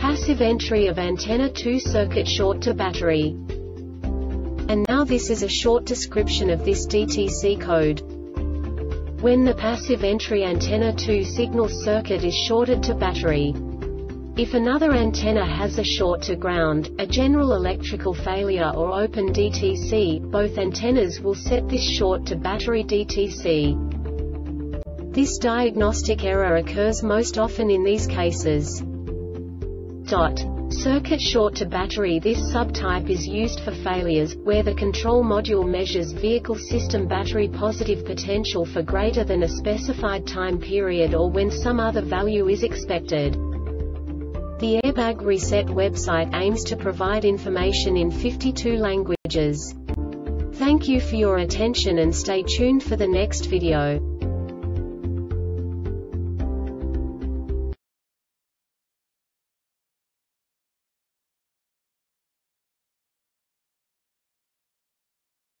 passive entry of antenna 2 circuit short to battery. And now this is a short description of this DTC code. When the passive entry antenna 2 signal circuit is shorted to battery. If another antenna has a short to ground, a general electrical failure or open DTC, both antennas will set this short to battery DTC. This diagnostic error occurs most often in these cases. Circuit short to battery. This subtype is used for failures, where the control module measures vehicle system battery positive potential for greater than a specified time period or when some other value is expected. The Airbag Reset website aims to provide information in 52 languages. Thank you for your attention and stay tuned for the next video.